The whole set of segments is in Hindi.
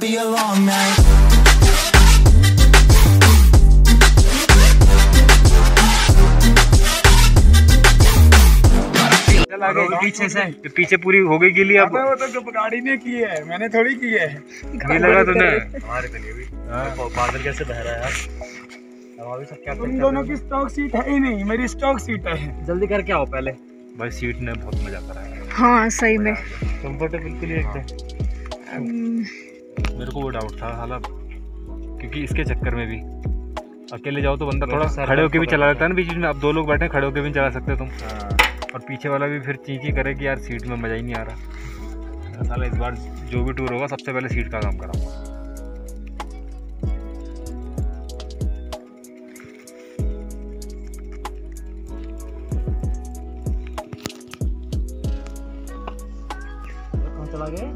be a long night. पीछे से पीछे पूरी हो गई के लिए अब वो तो गाड़ी ने की है, मैंने थोड़ी की है। ये लगा तूने हमारे के लिए भी बादल कैसे बह रहा है यार। अभी सब क्या तुम दोनों की स्टॉक सीट है ही नहीं, मेरी स्टॉक सीट है। जल्दी करके आओ पहले भाई, सीट ने बहुत मजा कराया। हां सही में कंफर्टेबल के लिए एकदम। मेरे को वो डाउट था साला, क्योंकि इसके चक्कर में भी अकेले जाओ तो बंदा थोड़ा खड़े होके भी चला लेता है ना बीच में। आप दो लोग बैठे खड़े होके भी चला सकते हो तुम, और पीछे वाला भी फिर चींची करे कि यार सीट में मज़ा ही नहीं आ रहा। साला इस बार जो भी टूर होगा सबसे पहले सीट का काम कराऊंगा। कहाँ चला गया?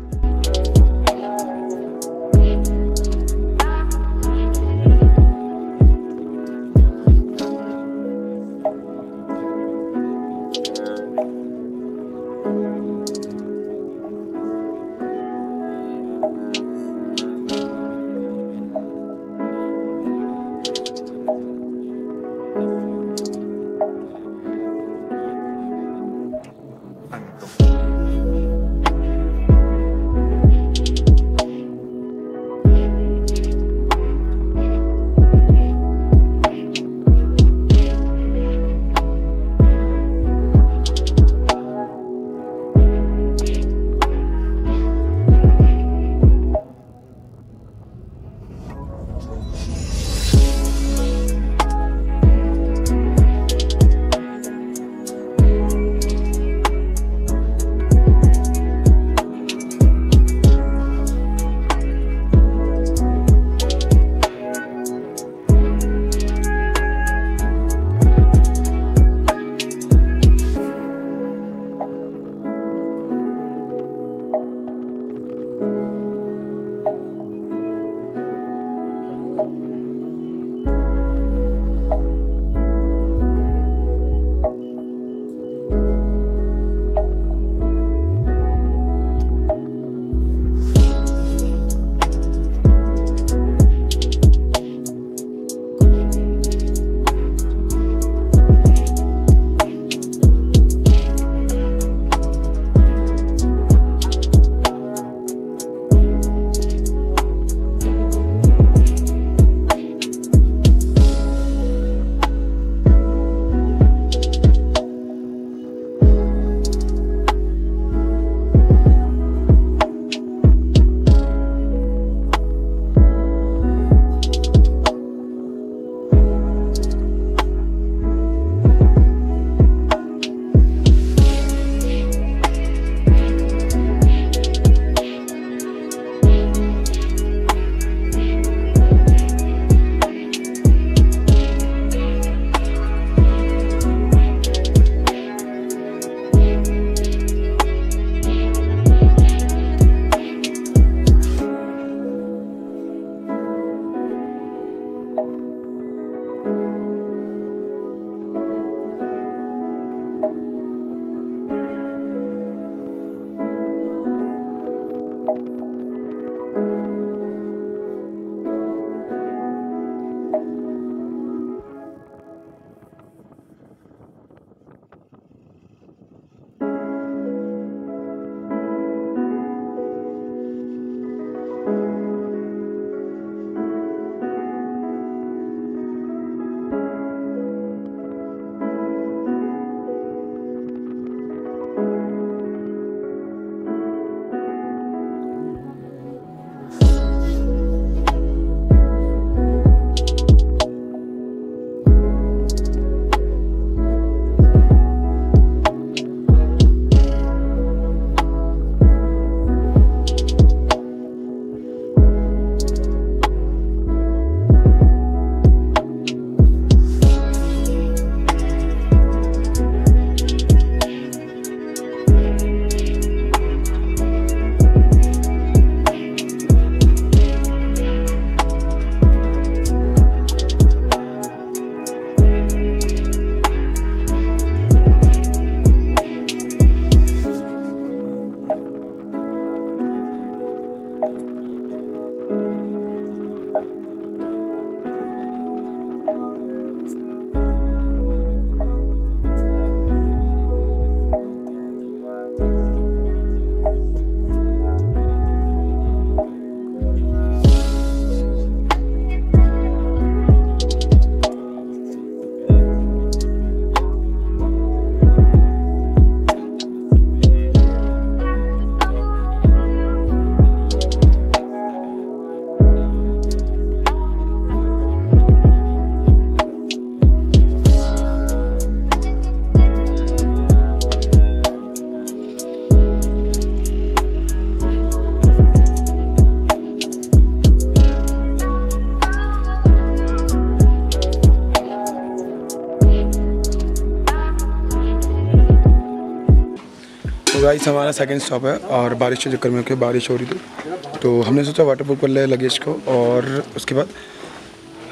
गाइस हमारा सेकंड स्टॉप है और बारिश के चक्कर में क्योंकि बारिश हो रही थी तो हमने सोचा वाटरप्रूफ कर लिया लगेज को। और उसके बाद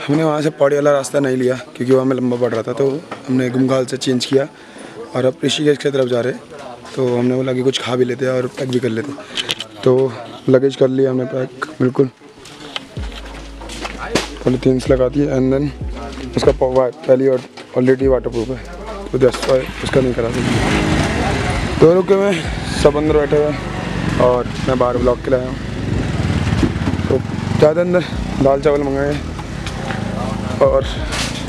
हमने वहाँ से पौड़ी वाला रास्ता नहीं लिया क्योंकि वहाँ में लंबा पड़ रहा था, तो हमने गुमघाल से चेंज किया और अब ऋषिकेश की तरफ जा रहे। तो हमने बोला कि कुछ खा भी लेते हैं और पैक भी कर लेते हैं, तो लगेज कर लिया हमने पैक बिल्कुल। पॉलीथीन्स लगाती है एंड देन उसका पहली और ऑलरेडी वाटरप्रूफ है तो जस्ट उसका नहीं करा सकते। तो रुके मैं सब अंदर बैठे हुए और मैं बाहर ब्लॉक के लाया हूँ, तो ज़्यादा अंदर दाल चावल मंगाए और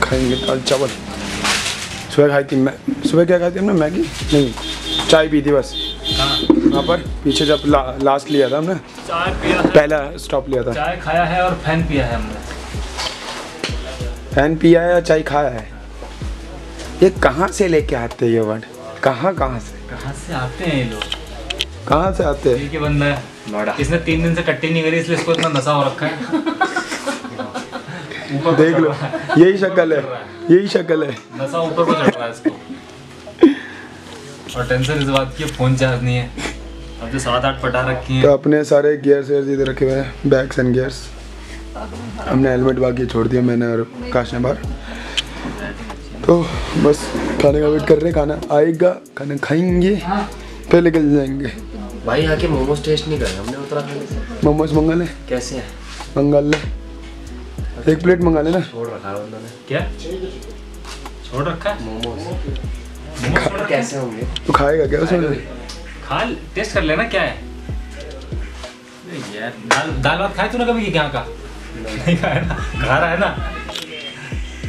खाएंगे दाल चावल। सुबह खाई थी मैं, सुबह क्या खाई थी हमने, मैगी नहीं चाय पी थी बस। वहाँ पर पीछे जब लास्ट लिया था हमने चाय पिया, पहला स्टॉप लिया था, चाय खाया है और फैन पिया है हमने, फैन पिया है और चाय खाया है। ये कहाँ से लेके आते हैं ये वर्ड, कहाँ से आते हैं ये लोग, कहाँ से आते हैं। बंदा है इसने 3 दिन से टट्टी नहीं करी इसलिए इसको इतना नशा हो रखा है। ऊपर देख लो यही शक्ल है, नशा ऊपर को चढ़ रहा है इसको। और टेंशन इस बात की फोन चार्ज नहीं है, अब जो 7-8 पटा रखी है। तो अपने सारे गियर्स इधर रखे हुए हैं, बैग्स एंड गियर्स। हमने हेलमेट बाकी छोड़ दिया मैंने और काश ने बाहर। तो बस खाने का वेट कर रहे हैं, खाना आएगा, खाना खाएंगे फिर निकल जाएंगे। भाई यहाँ के मोमोज टेस्ट नहीं करे हमने, उत्तराखंड से मोमोज मंगा ले, कैसे हैं मंगा ले, एक प्लेट मंगा ले ना। छोड़ रखा है उन्होंने, क्या छोड़ रखा है मोमोज, कैसे होंगे तो खाएगा क्या उसमें, खा टेस्ट कर लेना क्या है। दाल भात खाए तूने कभी यहाँ का, नहीं खाया ना, खा रहा है ना।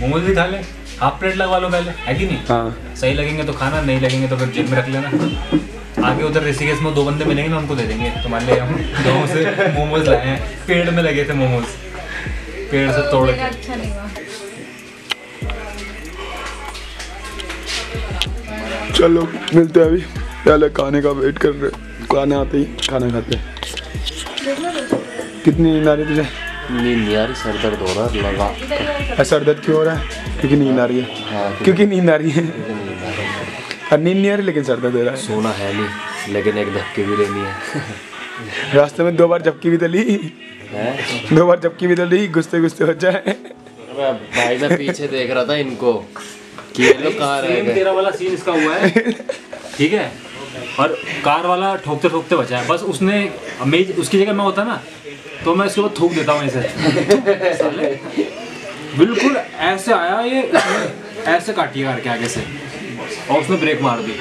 मोमोज भी खा ले, हाफ प्लेट लगवा लो पहले, है कि नहीं। हाँ सही लगेंगे तो खाना, नहीं लगेंगे तो फिर जिम में रख लेना। आगे उधर ऋषिकेश में 2 बंदे मिलेंगे ना, उनको दे देंगे। तुम्हारे लिए हम गाँव से मोमोज लाए हैं, पेड़ में लगे थे मोमोज, पेड़ से तोड़ के। चलो मिलते हैं, अभी पहले खाने का वेट कर रहे, खाना आते ही खाना खाते हैं। कितनी नींद आ रही है तुझे? नींद यार सर दर्द हो रहा है लगा। सर दर्द क्यों हो रहा है? क्योंकि नींद आ रही है। हाँ, क्योंकि नींद आ रही है। नींद नहीं आ रही लेकिन सर दर्द हो रहा है। सोना है नहीं लेकिन एक झपकी भी लेनी है। रास्ते में 2 बार झपकी भी तो ली, 2 बार झपकी भी तो ली, घुसते घुसते हो जाए। भाई मैं पीछे देख रहा था इनको कि ये लोग कहाँ रह गए। तेरा वाला सीन इसका हुआ है ठीक है, और कार वाला ठोकते ठोकते बचा है बस। उसने उसकी जगह मैं होता ना तो मैं उसके बाद थूक देता हूँ ऐसे। साले बिल्कुल ऐसे आया, ये ऐसे काटी कार के आगे से और उसने ब्रेक मार दी।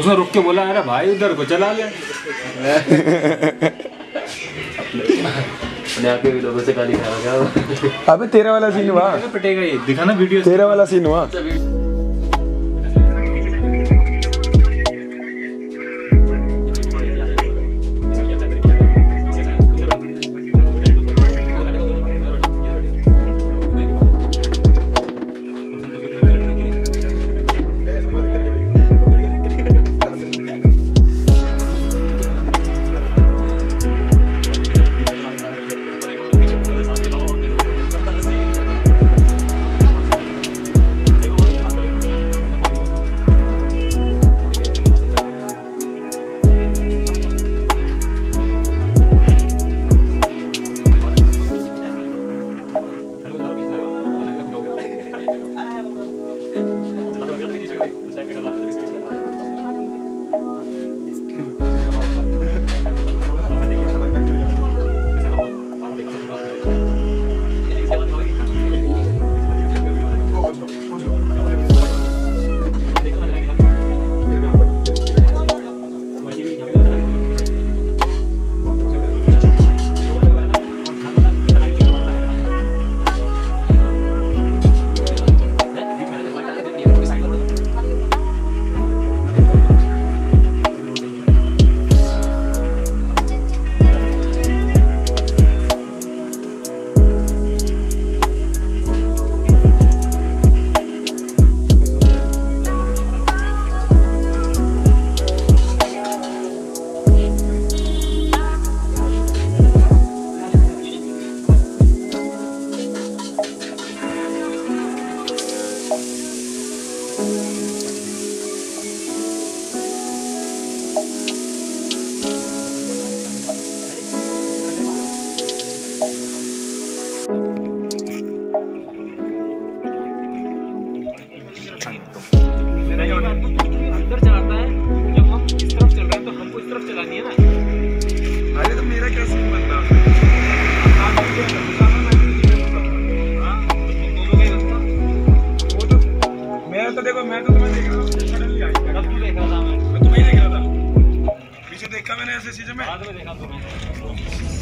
उसने रुक के बोला अरे भाई उधर को चला ले। अपने लोगों से गाली खा रहा। अबे तेरा वाला सीन हुआ, पिटेगा ये, दिखाना वीडियो तेरा वाला सीन हुआ। ऐसे चीजें में